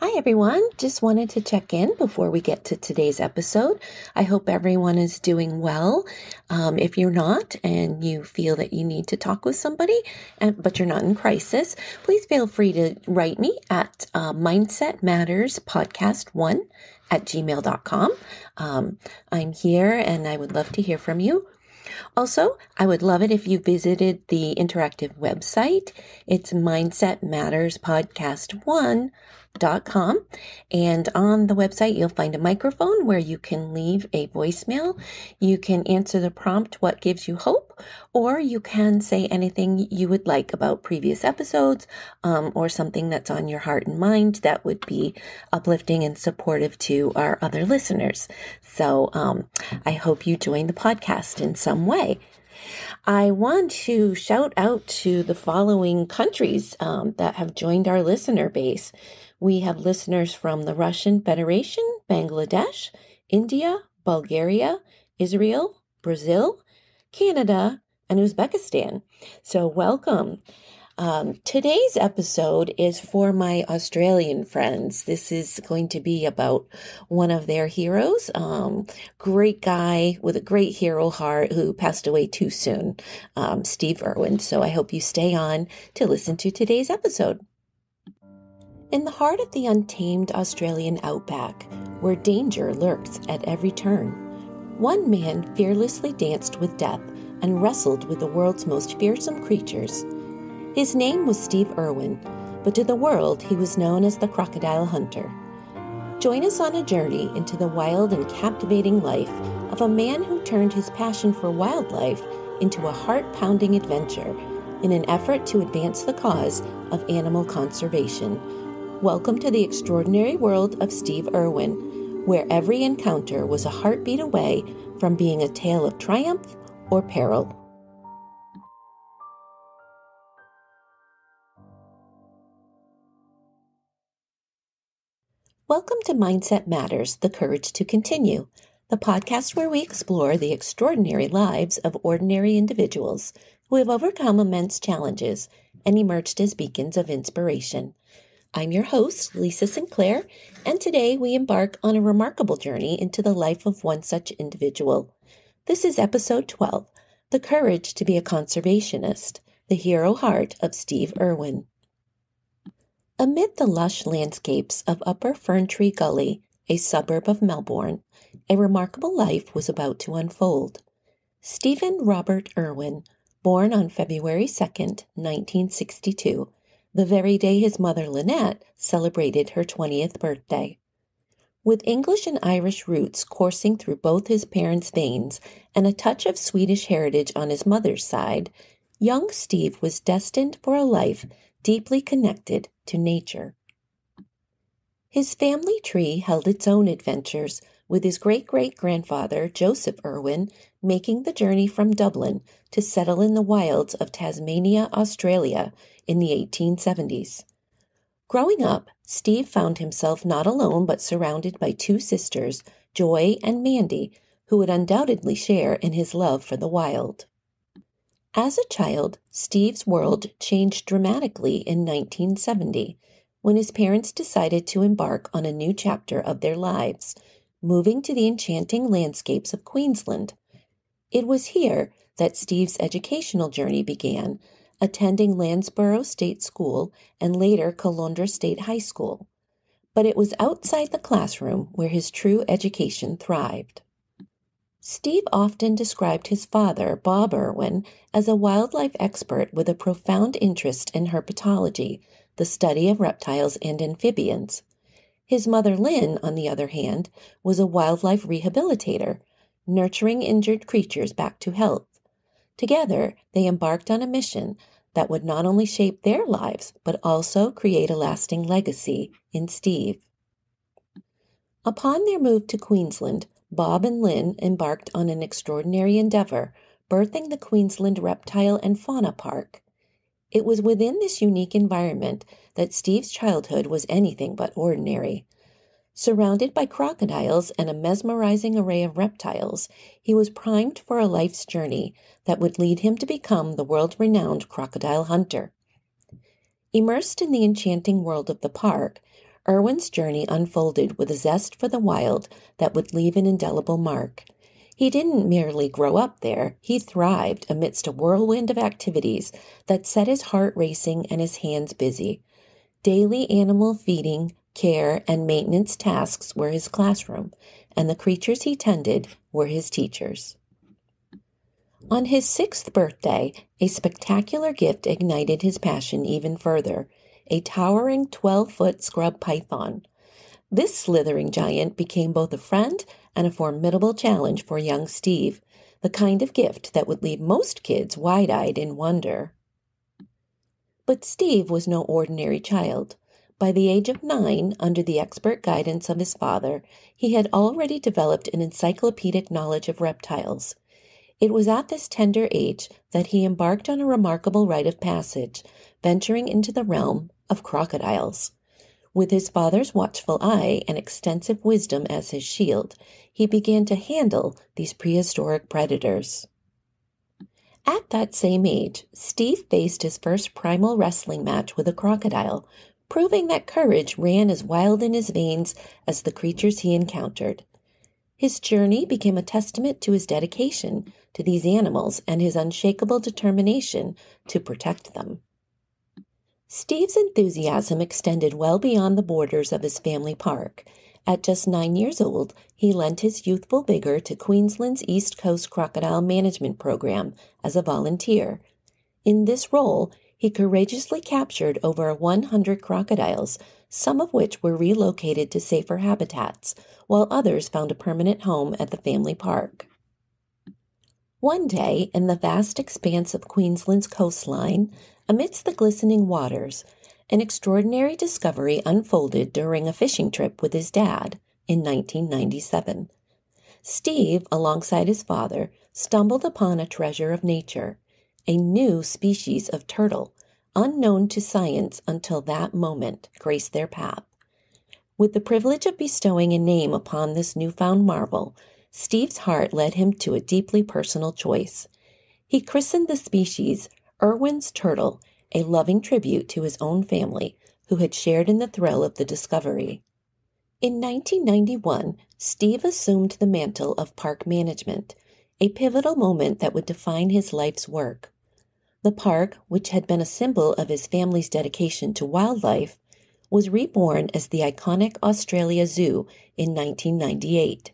Hi, everyone. Just wanted to check in before we get to today's episode. I hope everyone is doing well. If you're not and you feel that you need to talk with somebody, but you're not in crisis, please feel free to write me at mindsetmatterspodcast1@gmail.com. I'm here and I would love to hear from you. Also, I would love it if you visited the interactive website. It's mindsetmatterspodcast1.com. And on the website, you'll find a microphone where you can leave a voicemail. You can answer the prompt, what gives you hope, or you can say anything you would like about previous episodes, or something that's on your heart and mind that would be uplifting and supportive to our other listeners. So I hope you join the podcast in some way. I want to shout out to the following countries that have joined our listener base. We have listeners from the Russian Federation, Bangladesh, India, Bulgaria, Israel, Brazil, Canada, and Uzbekistan. So welcome. Today's episode is for my Australian friends. This is going to be about one of their heroes, great guy with a great hero heart who passed away too soon, Steve Irwin. So I hope you stay on to listen to today's episode. In the heart of the untamed Australian outback, where danger lurks at every turn, one man fearlessly danced with death and wrestled with the world's most fearsome creatures. His name was Steve Irwin, but to the world he was known as the Crocodile Hunter. Join us on a journey into the wild and captivating life of a man who turned his passion for wildlife into a heart-pounding adventure in an effort to advance the cause of animal conservation. Welcome to the extraordinary world of Steve Irwin, where every encounter was a heartbeat away from being a tale of triumph or peril. Welcome to Mindset Matters: The Courage to Continue, the podcast where we explore the extraordinary lives of ordinary individuals who have overcome immense challenges and emerged as beacons of inspiration. I'm your host, Lisa Sinclair, and today we embark on a remarkable journey into the life of one such individual. This is episode 12, The Courage to Be a Conservationist, the Hero Heart of Steve Irwin. Amid the lush landscapes of Upper Ferntree Gully, a suburb of Melbourne, a remarkable life was about to unfold. Stephen Robert Irwin, born on February 2, 1962, the very day his mother Lynette celebrated her 20th birthday. With English and Irish roots coursing through both his parents' veins and a touch of Swedish heritage on his mother's side, young Steve was destined for a life deeply connected to nature. His family tree held its own adventures, with his great-great-grandfather, Joseph Irwin, making the journey from Dublin to settle in the wilds of Tasmania, Australia, in the 1870s. Growing up, Steve found himself not alone but surrounded by two sisters, Joy and Mandy, who would undoubtedly share in his love for the wild. As a child, Steve's world changed dramatically in 1970 when his parents decided to embark on a new chapter of their lives, moving to the enchanting landscapes of Queensland. It was here that Steve's educational journey began, attending Lansborough State School and later Caloundra State High School. But it was outside the classroom where his true education thrived. Steve often described his father, Bob Irwin, as a wildlife expert with a profound interest in herpetology, the study of reptiles and amphibians. His mother, Lynn, on the other hand, was a wildlife rehabilitator, nurturing injured creatures back to health. Together, they embarked on a mission that would not only shape their lives, but also create a lasting legacy in Steve. Upon their move to Queensland, Bob and Lynn embarked on an extraordinary endeavor, birthing the Queensland Reptile and Fauna Park. It was within this unique environment that Steve's childhood was anything but ordinary. Surrounded by crocodiles and a mesmerizing array of reptiles, he was primed for a life's journey that would lead him to become the world-renowned crocodile hunter. Immersed in the enchanting world of the park, Irwin's journey unfolded with a zest for the wild that would leave an indelible mark. He didn't merely grow up there, he thrived amidst a whirlwind of activities that set his heart racing and his hands busy. Daily animal feeding, care, and maintenance tasks were his classroom, and the creatures he tended were his teachers. On his 6th birthday, a spectacular gift ignited his passion even further, a towering 12-foot scrub python. This slithering giant became both a friend and a formidable challenge for young Steve, the kind of gift that would leave most kids wide-eyed in wonder. But Steve was no ordinary child. By the age of 9, under the expert guidance of his father, he had already developed an encyclopedic knowledge of reptiles. It was at this tender age that he embarked on a remarkable rite of passage, venturing into the realm of crocodiles. With his father's watchful eye and extensive wisdom as his shield, he began to handle these prehistoric predators. At that same age, Steve faced his first primal wrestling match with a crocodile, proving that courage ran as wild in his veins as the creatures he encountered. His journey became a testament to his dedication to these animals and his unshakable determination to protect them. Steve's enthusiasm extended well beyond the borders of his family park. At just 9 years old, he lent his youthful vigor to Queensland's East Coast Crocodile Management Program as a volunteer. In this role, he courageously captured over 100 crocodiles, some of which were relocated to safer habitats, while others found a permanent home at the family park. One day, in the vast expanse of Queensland's coastline, amidst the glistening waters, an extraordinary discovery unfolded during a fishing trip with his dad in 1997. Steve, alongside his father, stumbled upon a treasure of nature, a new species of turtle, unknown to science until that moment, graced their path. With the privilege of bestowing a name upon this newfound marvel, Steve's heart led him to a deeply personal choice. He christened the species Irwin's turtle, a loving tribute to his own family, who had shared in the thrill of the discovery. In 1991, Steve assumed the mantle of park management, a pivotal moment that would define his life's work. The park, which had been a symbol of his family's dedication to wildlife, was reborn as the iconic Australia Zoo in 1998.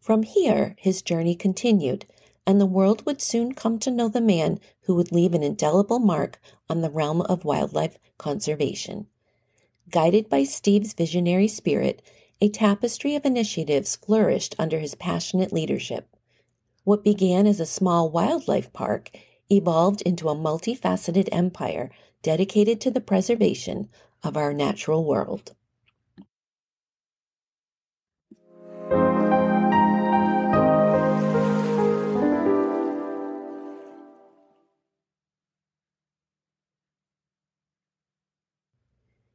From here, his journey continued, and the world would soon come to know the man who would leave an indelible mark on the realm of wildlife conservation. Guided by Steve's visionary spirit, a tapestry of initiatives flourished under his passionate leadership. What began as a small wildlife park evolved into a multifaceted empire dedicated to the preservation of our natural world.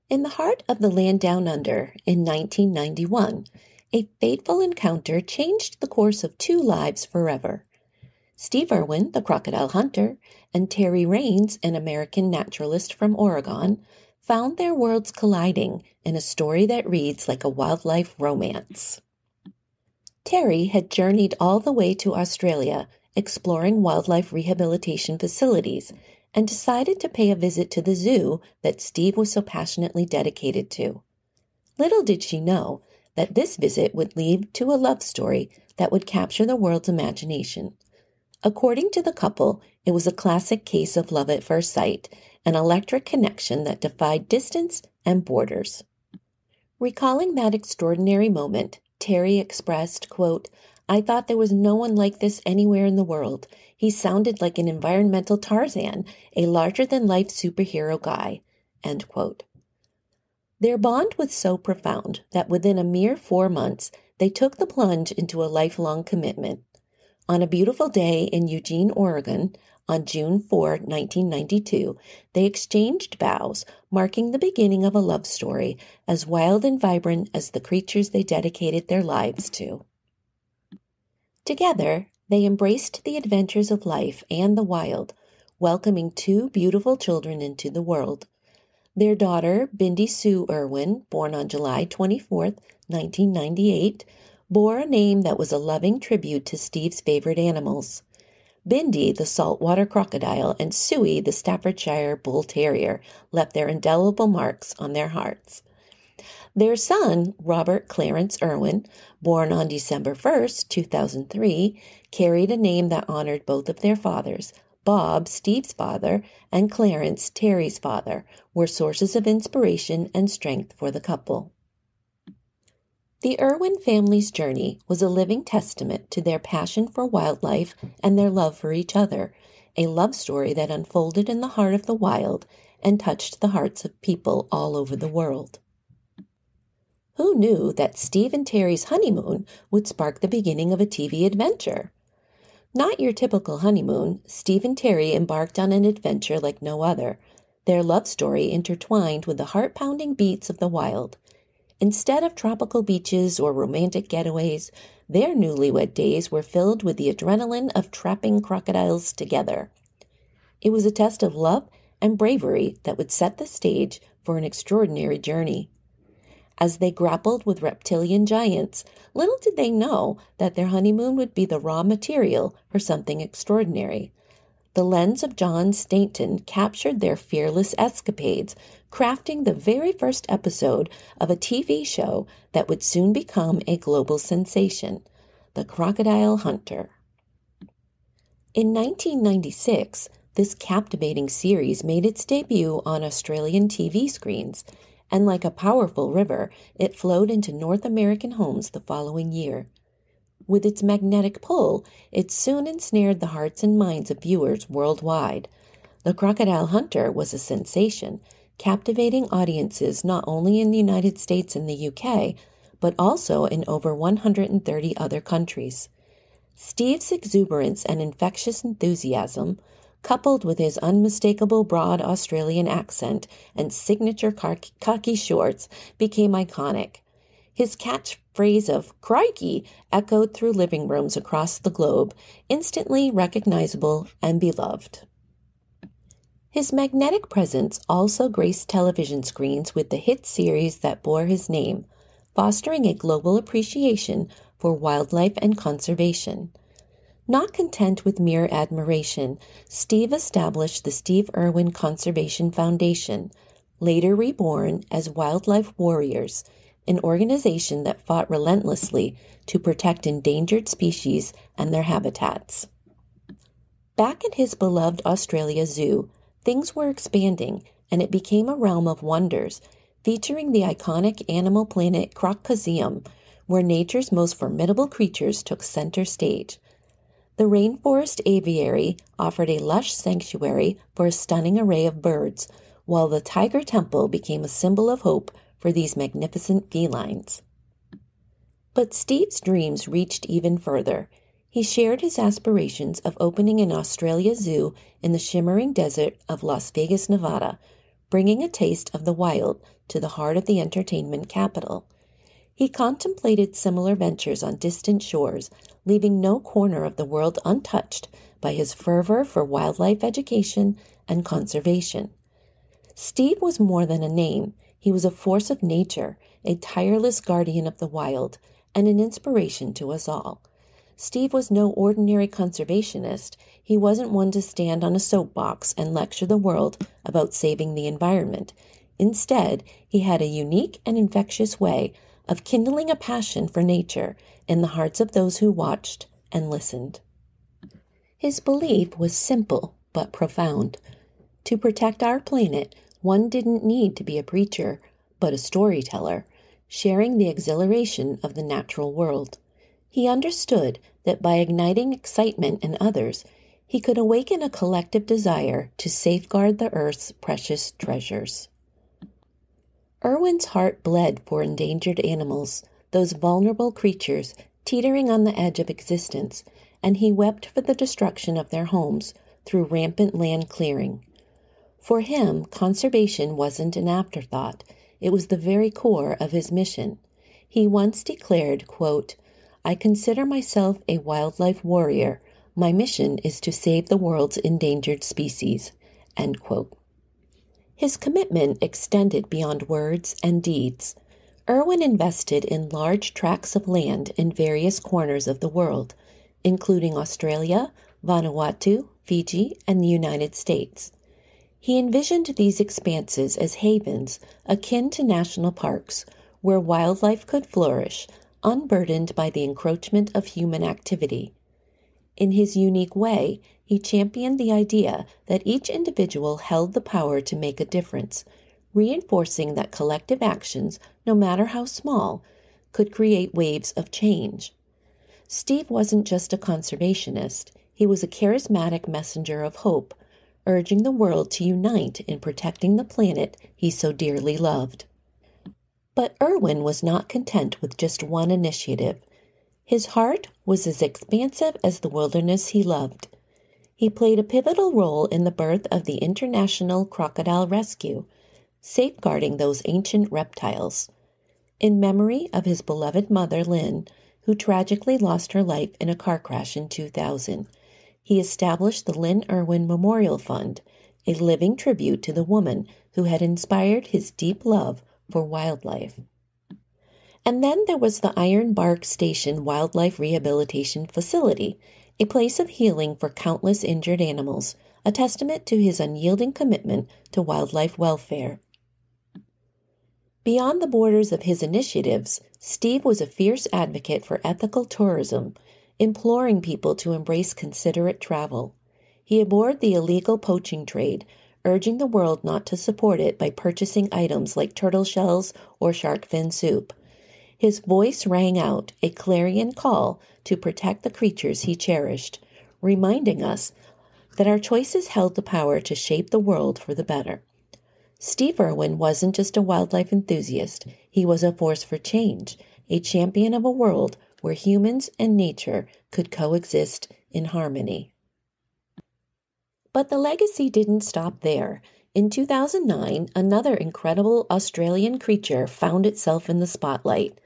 In the heart of the land down under, in 1991, a fateful encounter changed the course of two lives forever. Steve Irwin, the crocodile hunter, and Terry Raines, an American naturalist from Oregon, found their worlds colliding in a story that reads like a wildlife romance. Terry had journeyed all the way to Australia, exploring wildlife rehabilitation facilities, and decided to pay a visit to the zoo that Steve was so passionately dedicated to. Little did she know that this visit would lead to a love story that would capture the world's imagination. According to the couple, it was a classic case of love at first sight, an electric connection that defied distance and borders. Recalling that extraordinary moment, Terry expressed, quote, "I thought there was no one like this anywhere in the world. He sounded like an environmental Tarzan, a larger-than-life superhero guy," end quote. Their bond was so profound that within a mere 4 months, they took the plunge into a lifelong commitment. On a beautiful day in Eugene, Oregon, on June 4, 1992, they exchanged vows, marking the beginning of a love story as wild and vibrant as the creatures they dedicated their lives to. Together, they embraced the adventures of life and the wild, welcoming two beautiful children into the world. Their daughter, Bindi Sue Irwin, born on July 24, 1998, bore a name that was a loving tribute to Steve's favorite animals. Bindi, the saltwater crocodile, and Suey, the Staffordshire bull terrier, left their indelible marks on their hearts. Their son, Robert Clarence Irwin, born on December 1, 2003, carried a name that honored both of their fathers. Bob, Steve's father, and Clarence, Terry's father, were sources of inspiration and strength for the couple. The Irwin family's journey was a living testament to their passion for wildlife and their love for each other, a love story that unfolded in the heart of the wild and touched the hearts of people all over the world. Who knew that Steve and Terry's honeymoon would spark the beginning of a TV adventure? Not your typical honeymoon, Steve and Terry embarked on an adventure like no other, their love story intertwined with the heart-pounding beats of the wild. Instead of tropical beaches or romantic getaways, their newlywed days were filled with the adrenaline of trapping crocodiles together. It was a test of love and bravery that would set the stage for an extraordinary journey. As they grappled with reptilian giants, little did they know that their honeymoon would be the raw material for something extraordinary. The lens of John Stainton captured their fearless escapades, crafting the very first episode of a TV show that would soon become a global sensation, The Crocodile Hunter. In 1996, this captivating series made its debut on Australian TV screens, and like a powerful river, it flowed into North American homes the following year. With its magnetic pull, it soon ensnared the hearts and minds of viewers worldwide. The Crocodile Hunter was a sensation, captivating audiences not only in the United States and the UK, but also in over 130 other countries. Steve's exuberance and infectious enthusiasm, coupled with his unmistakable broad Australian accent and signature khaki shorts, became iconic. His catchphrase of "Crikey" echoed through living rooms across the globe, instantly recognizable and beloved. His magnetic presence also graced television screens with the hit series that bore his name, fostering a global appreciation for wildlife and conservation. Not content with mere admiration, Steve established the Steve Irwin Conservation Foundation, later reborn as Wildlife Warriors, an organization that fought relentlessly to protect endangered species and their habitats. Back at his beloved Australia Zoo, things were expanding, and it became a realm of wonders, featuring the iconic Animal Planet Crocoseum, where nature's most formidable creatures took center stage. The rainforest aviary offered a lush sanctuary for a stunning array of birds, while the tiger temple became a symbol of hope for these magnificent felines. But Steve's dreams reached even further. He shared his aspirations of opening an Australia Zoo in the shimmering desert of Las Vegas, Nevada, bringing a taste of the wild to the heart of the entertainment capital. He contemplated similar ventures on distant shores, leaving no corner of the world untouched by his fervor for wildlife education and conservation. Steve was more than a name. He was a force of nature, a tireless guardian of the wild, and an inspiration to us all. Steve was no ordinary conservationist. He wasn't one to stand on a soapbox and lecture the world about saving the environment. Instead, he had a unique and infectious way of kindling a passion for nature in the hearts of those who watched and listened. His belief was simple but profound. To protect our planet, one didn't need to be a preacher, but a storyteller, sharing the exhilaration of the natural world. He understood that by igniting excitement in others, he could awaken a collective desire to safeguard the Earth's precious treasures. Irwin's heart bled for endangered animals, those vulnerable creatures teetering on the edge of existence, and he wept for the destruction of their homes through rampant land clearing. For him, conservation wasn't an afterthought. It was the very core of his mission. He once declared, quote, "I consider myself a wildlife warrior. My mission is to save the world's endangered species," end quote. His commitment extended beyond words and deeds. Irwin invested in large tracts of land in various corners of the world, including Australia, Vanuatu, Fiji, and the United States. He envisioned these expanses as havens akin to national parks, where wildlife could flourish, unburdened by the encroachment of human activity. In his unique way, he championed the idea that each individual held the power to make a difference, reinforcing that collective actions, no matter how small, could create waves of change. Steve wasn't just a conservationist, he was a charismatic messenger of hope, urging the world to unite in protecting the planet he so dearly loved. But Irwin was not content with just one initiative. His heart was as expansive as the wilderness he loved. He played a pivotal role in the birth of the International Crocodile Rescue, safeguarding those ancient reptiles. In memory of his beloved mother, Lynn, who tragically lost her life in a car crash in 2000, he established the Lynn Irwin Memorial Fund, a living tribute to the woman who had inspired his deep love for wildlife. And then there was the Iron Bark Station Wildlife Rehabilitation Facility, a place of healing for countless injured animals, a testament to his unyielding commitment to wildlife welfare. Beyond the borders of his initiatives, Steve was a fierce advocate for ethical tourism, imploring people to embrace considerate travel. He abhorred the illegal poaching trade, urging the world not to support it by purchasing items like turtle shells or shark fin soup. His voice rang out, a clarion call to protect the creatures he cherished, reminding us that our choices held the power to shape the world for the better. Steve Irwin wasn't just a wildlife enthusiast, he was a force for change, a champion of a world where humans and nature could coexist in harmony. But the legacy didn't stop there. In 2009, another incredible Australian creature found itself in the spotlight.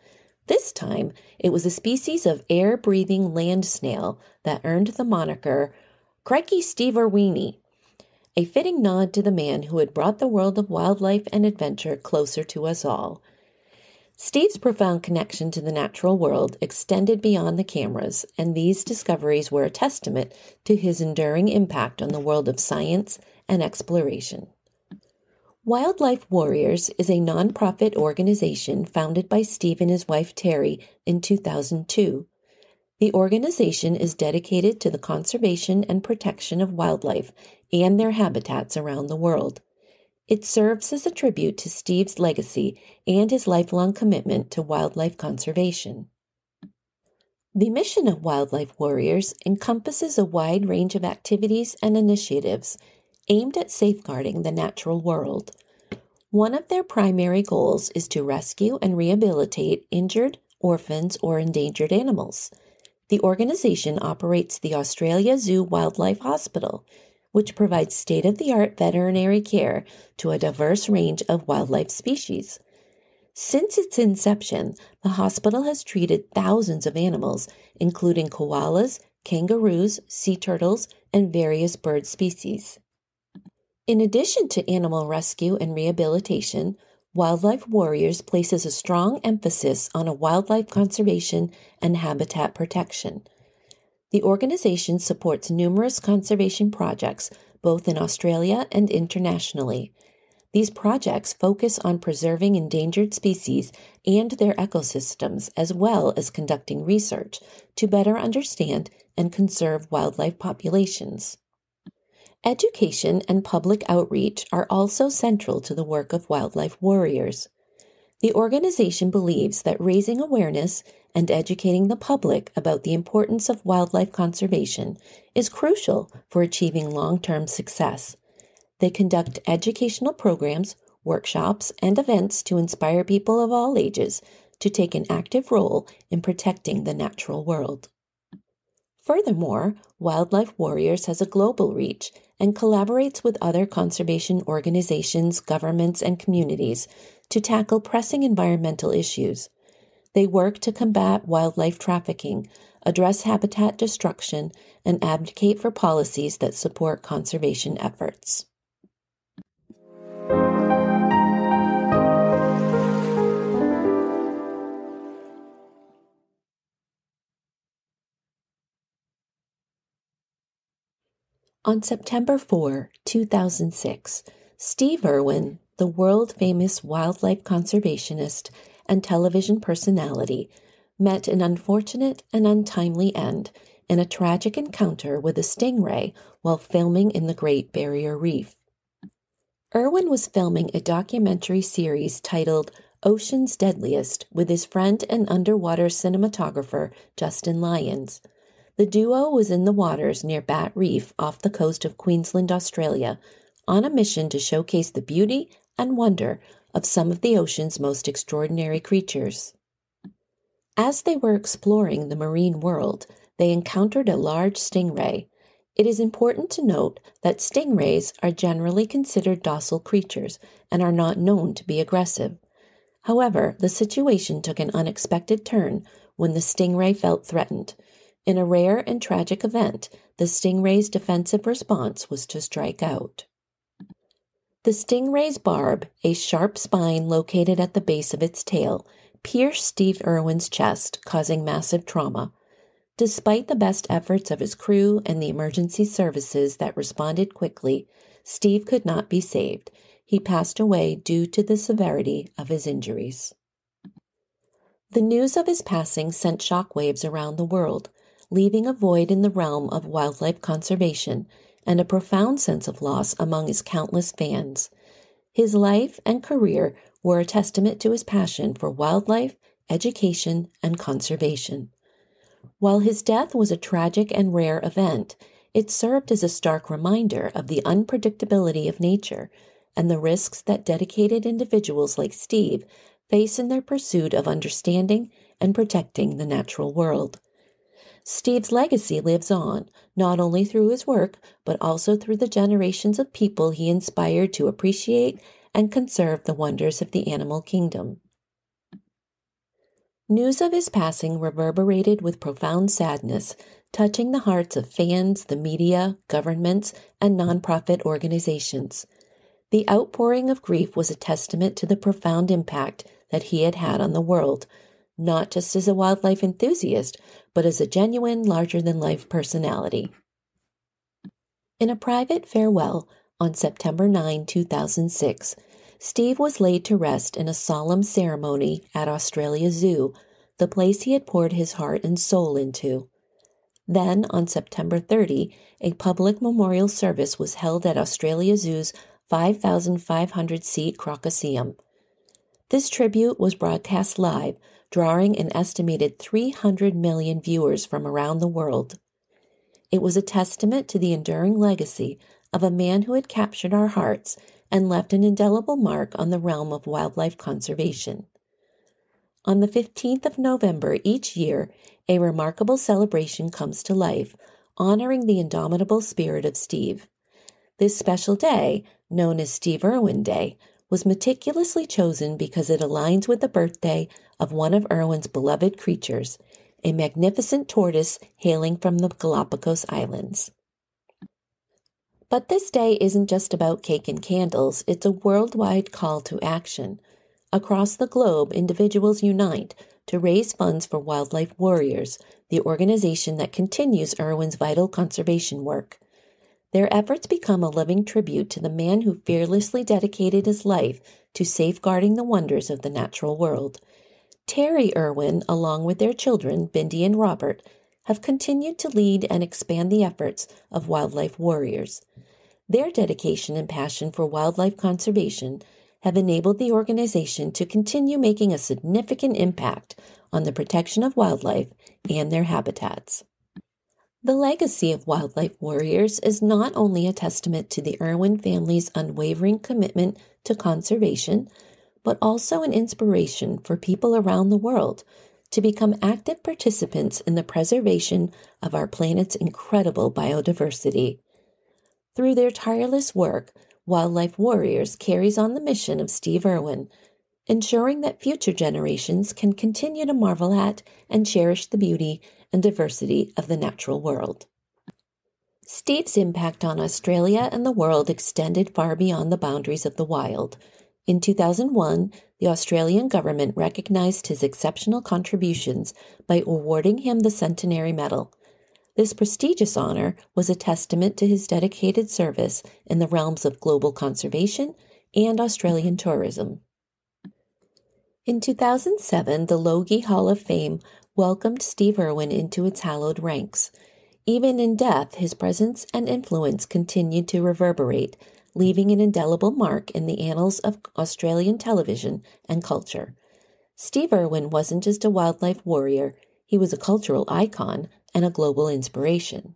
This time, it was a species of air-breathing land snail that earned the moniker Crikey Steve Irwinie, a fitting nod to the man who had brought the world of wildlife and adventure closer to us all. Steve's profound connection to the natural world extended beyond the cameras, and these discoveries were a testament to his enduring impact on the world of science and exploration. Wildlife Warriors is a nonprofit organization founded by Steve and his wife Terri in 2002. The organization is dedicated to the conservation and protection of wildlife and their habitats around the world. It serves as a tribute to Steve's legacy and his lifelong commitment to wildlife conservation. The mission of Wildlife Warriors encompasses a wide range of activities and initiatives aimed at safeguarding the natural world. One of their primary goals is to rescue and rehabilitate injured, orphans, or endangered animals. The organization operates the Australia Zoo Wildlife Hospital, which provides state-of-the-art veterinary care to a diverse range of wildlife species. Since its inception, the hospital has treated thousands of animals, including koalas, kangaroos, sea turtles, and various bird species. In addition to animal rescue and rehabilitation, Wildlife Warriors places a strong emphasis on wildlife conservation and habitat protection. The organization supports numerous conservation projects, both in Australia and internationally. These projects focus on preserving endangered species and their ecosystems, as well as conducting research to better understand and conserve wildlife populations. Education and public outreach are also central to the work of Wildlife Warriors. The organization believes that raising awareness and educating the public about the importance of wildlife conservation is crucial for achieving long-term success. They conduct educational programs, workshops, and events to inspire people of all ages to take an active role in protecting the natural world. Furthermore, Wildlife Warriors has a global reach and collaborates with other conservation organizations, governments, and communities to tackle pressing environmental issues. They work to combat wildlife trafficking, address habitat destruction, and advocate for policies that support conservation efforts. On September 4, 2006, Steve Irwin, the world-famous wildlife conservationist and television personality, met an unfortunate and untimely end in a tragic encounter with a stingray while filming in the Great Barrier Reef. Irwin was filming a documentary series titled Ocean's Deadliest with his friend and underwater cinematographer Justin Lyons. The duo was in the waters near Bat Reef off the coast of Queensland, Australia, on a mission to showcase the beauty and wonder of some of the ocean's most extraordinary creatures. As they were exploring the marine world, they encountered a large stingray. It is important to note that stingrays are generally considered docile creatures and are not known to be aggressive. However, the situation took an unexpected turn when the stingray felt threatened. In a rare and tragic event, the stingray's defensive response was to strike out. The stingray's barb, a sharp spine located at the base of its tail, pierced Steve Irwin's chest, causing massive trauma. Despite the best efforts of his crew and the emergency services that responded quickly, Steve could not be saved. He passed away due to the severity of his injuries. The news of his passing sent shockwaves around the world, leaving a void in the realm of wildlife conservation and a profound sense of loss among his countless fans. His life and career were a testament to his passion for wildlife, education, and conservation. While his death was a tragic and rare event, it served as a stark reminder of the unpredictability of nature and the risks that dedicated individuals like Steve face in their pursuit of understanding and protecting the natural world. Steve's legacy lives on, not only through his work, but also through the generations of people he inspired to appreciate and conserve the wonders of the animal kingdom. News of his passing reverberated with profound sadness, touching the hearts of fans, the media, governments, and nonprofit organizations. The outpouring of grief was a testament to the profound impact that he had had on the world, not just as a wildlife enthusiast, but as a genuine, larger-than-life personality. In a private farewell on September 9, 2006, Steve was laid to rest in a solemn ceremony at Australia Zoo, the place he had poured his heart and soul into. Then, on September 30, a public memorial service was held at Australia Zoo's 5,500-seat Crocoseum. This tribute was broadcast live, drawing an estimated 300 million viewers from around the world. It was a testament to the enduring legacy of a man who had captured our hearts and left an indelible mark on the realm of wildlife conservation. On the 15th of November each year, a remarkable celebration comes to life, honoring the indomitable spirit of Steve. This special day, known as Steve Irwin Day, was meticulously chosen because it aligns with the birthday of one of Irwin's beloved creatures, a magnificent tortoise hailing from the Galapagos Islands. But this day isn't just about cake and candles, it's a worldwide call to action. Across the globe, individuals unite to raise funds for Wildlife Warriors, the organization that continues Irwin's vital conservation work. Their efforts become a living tribute to the man who fearlessly dedicated his life to safeguarding the wonders of the natural world. Terri Irwin, along with their children, Bindi and Robert, have continued to lead and expand the efforts of Wildlife Warriors. Their dedication and passion for wildlife conservation have enabled the organization to continue making a significant impact on the protection of wildlife and their habitats. The legacy of Wildlife Warriors is not only a testament to the Irwin family's unwavering commitment to conservation, but also an inspiration for people around the world to become active participants in the preservation of our planet's incredible biodiversity. Through their tireless work, Wildlife Warriors carries on the mission of Steve Irwin, ensuring that future generations can continue to marvel at and cherish the beauty and diversity of the natural world. Steve's impact on Australia and the world extended far beyond the boundaries of the wild. In 2001, the Australian government recognized his exceptional contributions by awarding him the Centenary Medal. This prestigious honor was a testament to his dedicated service in the realms of global conservation and Australian tourism. In 2007, the Logie Hall of Fame welcomed Steve Irwin into its hallowed ranks. Even in death, his presence and influence continued to reverberate, leaving an indelible mark in the annals of Australian television and culture. Steve Irwin wasn't just a wildlife warrior, he was a cultural icon and a global inspiration.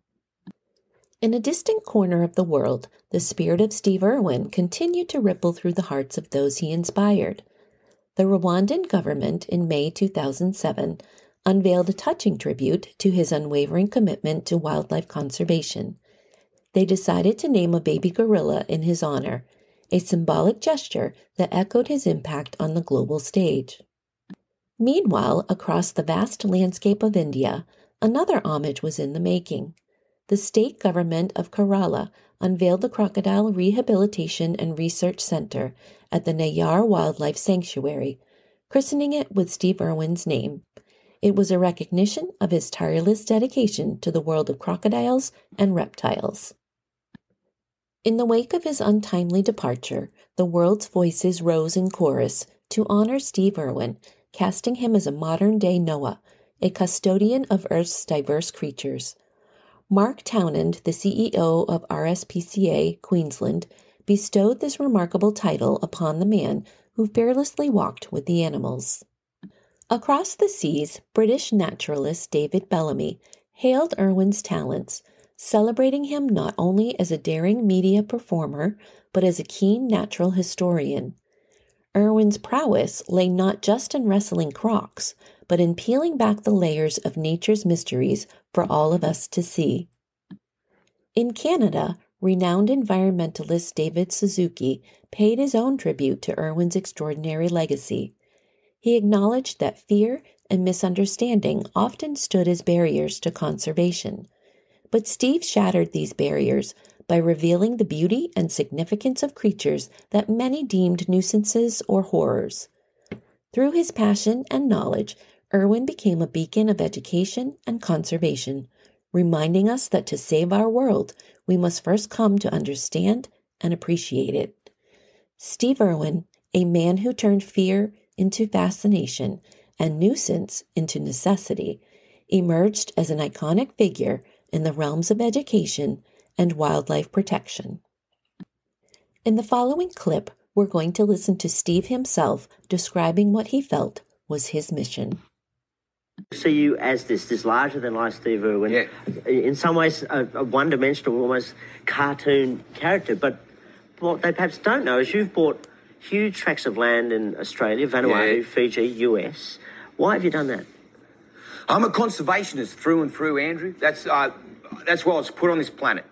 In a distant corner of the world, the spirit of Steve Irwin continued to ripple through the hearts of those he inspired. The Rwandan government in May 2007 unveiled a touching tribute to his unwavering commitment to wildlife conservation. They decided to name a baby gorilla in his honor, a symbolic gesture that echoed his impact on the global stage. Meanwhile, across the vast landscape of India, another homage was in the making. The state government of Kerala unveiled the Crocodile Rehabilitation and Research Center at the Nayar Wildlife Sanctuary, christening it with Steve Irwin's name. It was a recognition of his tireless dedication to the world of crocodiles and reptiles. In the wake of his untimely departure, the world's voices rose in chorus to honor Steve Irwin, casting him as a modern-day Noah, a custodian of Earth's diverse creatures. Mark Townend, the CEO of RSPCA Queensland, bestowed this remarkable title upon the man who fearlessly walked with the animals. Across the seas, British naturalist David Bellamy hailed Irwin's talents, celebrating him not only as a daring media performer, but as a keen natural historian. Irwin's prowess lay not just in wrestling crocs, but in peeling back the layers of nature's mysteries for all of us to see. In Canada, renowned environmentalist David Suzuki paid his own tribute to Irwin's extraordinary legacy. He acknowledged that fear and misunderstanding often stood as barriers to conservation. But Steve shattered these barriers by revealing the beauty and significance of creatures that many deemed nuisances or horrors. Through his passion and knowledge, Irwin became a beacon of education and conservation, reminding us that to save our world, we must first come to understand and appreciate it. Steve Irwin, a man who turned fear into fascination and nuisance into necessity, emerged as an iconic figure in the realms of education and wildlife protection. In the following clip, we're going to listen to Steve himself describing what he felt was his mission. See you as this larger-than-life Steve Irwin. Yeah. In some ways, a one-dimensional, almost cartoon character. But what they perhaps don't know is you've bought huge tracts of land in Australia, Vanuatu, Fiji, US. Why have you done that? I'm a conservationist through and through, Andrew. That's why I was put on this planet.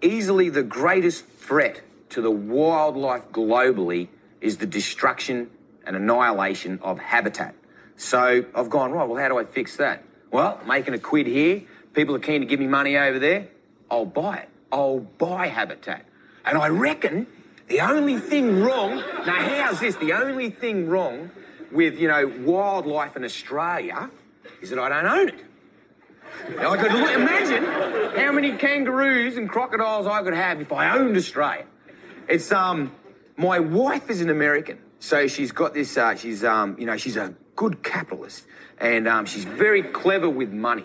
Easily the greatest threat to the wildlife globally is the destruction and annihilation of habitat. So I've gone, right, well, how do I fix that? Well, making a quid here. People are keen to give me money over there. I'll buy it. I'll buy habitat. And I reckon the only thing wrong, now how's this? The only thing wrong with, wildlife in Australia is that I don't own it. Now, I could imagine how many kangaroos and crocodiles I could have if I owned Australia. It's, my wife is an American, so she's got this, she's a good capitalist, and she's very clever with money.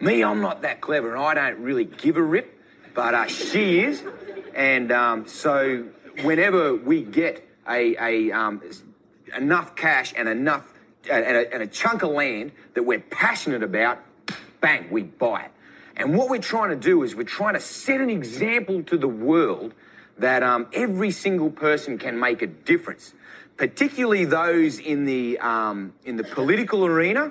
Me, I'm not that clever, and I don't really give a rip, but she is, and so whenever we get enough cash and enough and a chunk of land that we're passionate about, bang, we buy it. And what we're trying to do is we're trying to set an example to the world that every single person can make a difference, particularly those in the political arena,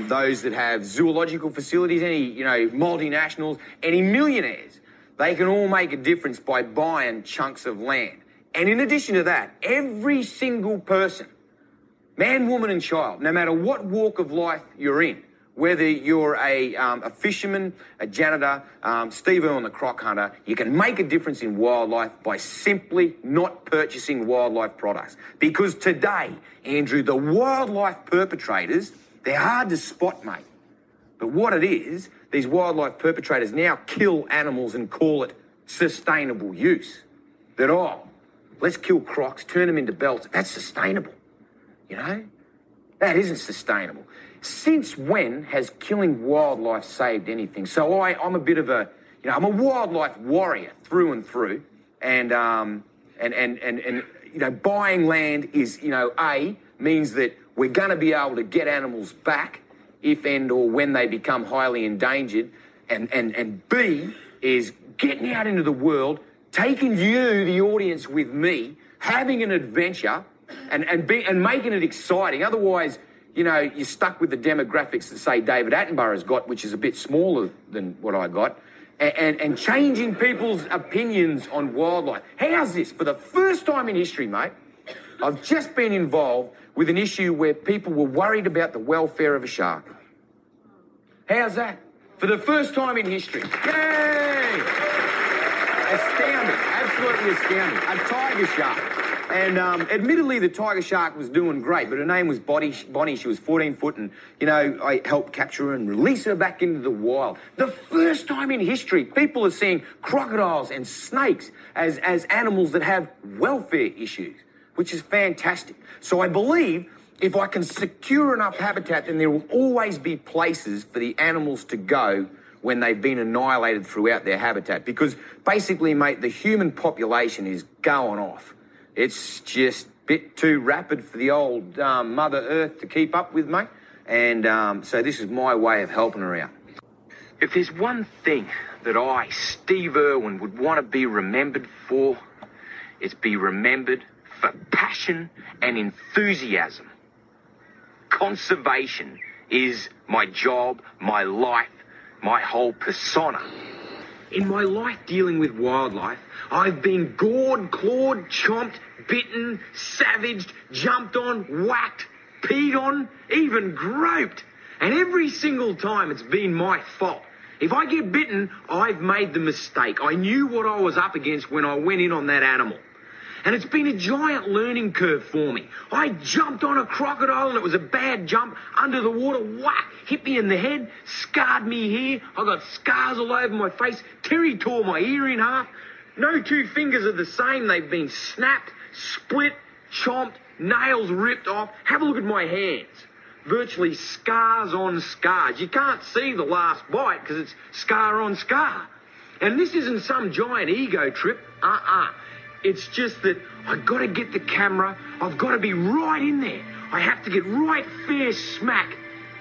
those that have zoological facilities, any multinationals, any millionaires. They can all make a difference by buying chunks of land. And in addition to that, every single person, man, woman and child, no matter what walk of life you're in, whether you're a fisherman, a janitor, Steve Irwin the Croc Hunter, you can make a difference in wildlife by simply not purchasing wildlife products. Because today, Andrew, the wildlife perpetrators, they're hard to spot, mate. But what it is, These wildlife perpetrators now kill animals and call it sustainable use. That, oh, let's kill crocs, turn them into belts. That's sustainable, you know? That isn't sustainable. Since when has killing wildlife saved anything? So I'm a bit of a, you know, I'm a wildlife warrior through and through. And you know, buying land is, you know, A, means that we're going to be able to get animals back if and or when they become highly endangered. And B, is getting out into the world, taking you, the audience, with me, having an adventure and making it exciting. Otherwise, you know, you're stuck with the demographics that, say, David Attenborough's got, which is a bit smaller than what I got, and changing people's opinions on wildlife. How's this? For the first time in history, mate, I've just been involved with an issue where people were worried about the welfare of a shark. How's that? For the first time in history. Yay! Astounding, absolutely astounding. A tiger shark. And admittedly, the tiger shark was doing great, but her name was Bonnie. She was 14 foot, and, you know, I helped capture her and release her back into the wild. The first time in history, people are seeing crocodiles and snakes as animals that have welfare issues, which is fantastic. So I believe if I can secure enough habitat, then there will always be places for the animals to go when they've been annihilated throughout their habitat. Because basically, mate, the human population is going off. It's just a bit too rapid for the old Mother Earth to keep up with, mate. And so this is my way of helping her out. If there's one thing that I, Steve Irwin, would want to be remembered for, it's be remembered for passion and enthusiasm. Conservation is my job, my life, my whole persona. In my life dealing with wildlife, I've been gored, clawed, chomped, bitten, savaged, jumped on, whacked, peed on, even groped. And every single time it's been my fault. If I get bitten, I've made the mistake. I knew what I was up against when I went in on that animal. And it's been a giant learning curve for me. I jumped on a crocodile and it was a bad jump under the water. Whack! Hit me in the head, scarred me here. I got scars all over my face. Terri tore my ear in half. No two fingers are the same. They've been snapped, split, chomped, nails ripped off. Have a look at my hands. Virtually scars on scars. You can't see the last bite because it's scar on scar. And this isn't some giant ego trip. It's just that I've got to get the camera. I've got to be right in there. I have to get right fair smack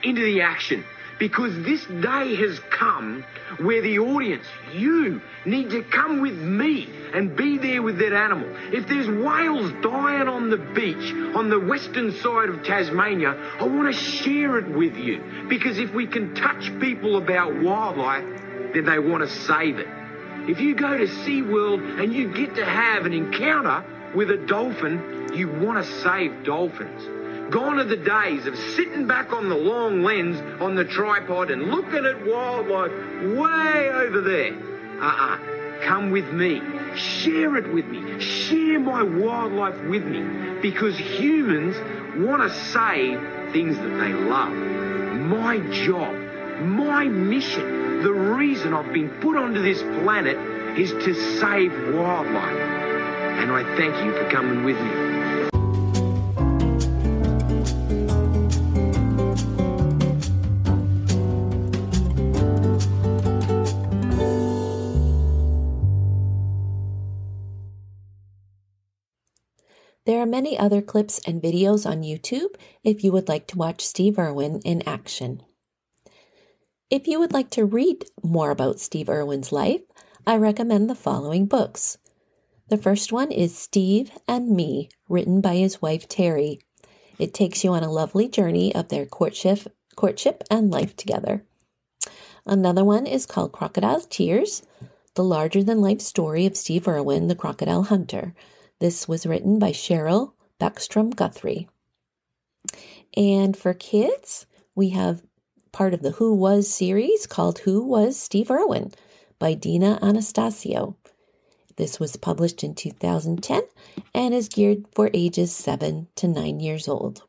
into the action, because this day has come where the audience, you, need to come with me and be there with that animal. If there's whales dying on the beach on the western side of Tasmania, I want to share it with you, because if we can touch people about wildlife, then they want to save it. If you go to SeaWorld and you get to have an encounter with a dolphin, you want to save dolphins. Gone are the days of sitting back on the long lens on the tripod and looking at wildlife way over there. Come with me. Share it with me. Share my wildlife with me. Because humans want to save things that they love. My job, my mission, the reason I've been put onto this planet is to save wildlife. And I thank you for coming with me. There are many other clips and videos on YouTube if you would like to watch Steve Irwin in action. If you would like to read more about Steve Irwin's life, I recommend the following books. The first one is Steve and Me, written by his wife Terri. It takes you on a lovely journey of their courtship and life together. Another one is called Crocodile Tears, the larger-than-life story of Steve Irwin, the Crocodile Hunter. This was written by Cheryl Backstrom Guthrie. And for kids, we have part of the Who Was series called Who Was Steve Irwin by Dina Anastasio. This was published in 2010 and is geared for ages 7 to 9 years old.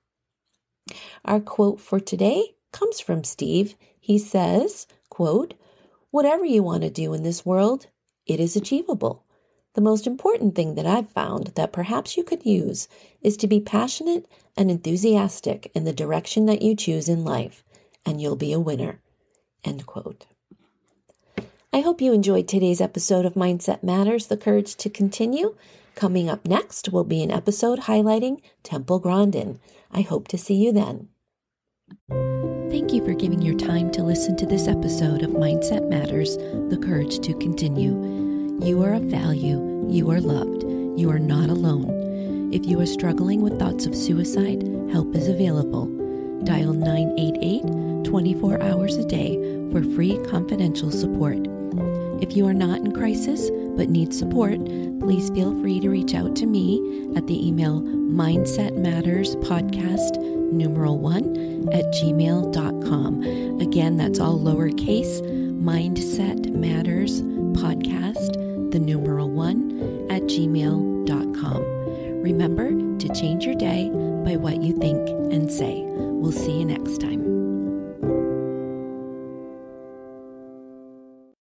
Our quote for today comes from Steve. He says, Quote, "Whatever you want to do in this world, it is achievable. The most important thing that I've found that perhaps you could use is to be passionate and enthusiastic in the direction that you choose in life, and you'll be a winner." End quote. I hope you enjoyed today's episode of Mindset Matters: The Courage to Continue. Coming up next will be an episode highlighting Temple Grandin. I hope to see you then. Thank you for giving your time to listen to this episode of Mindset Matters: The Courage to Continue. You are of value. You are loved. You are not alone. If you are struggling with thoughts of suicide, help is available. Dial 988 24 hours a day for free confidential support. If you are not in crisis but need support, please feel free to reach out to me at the email mindsetmatterspodcast1@gmail.com. Again, that's all lowercase, mindsetmatterspodcast1@gmail.com. Remember to change your day by what you think and say. We'll see you next time.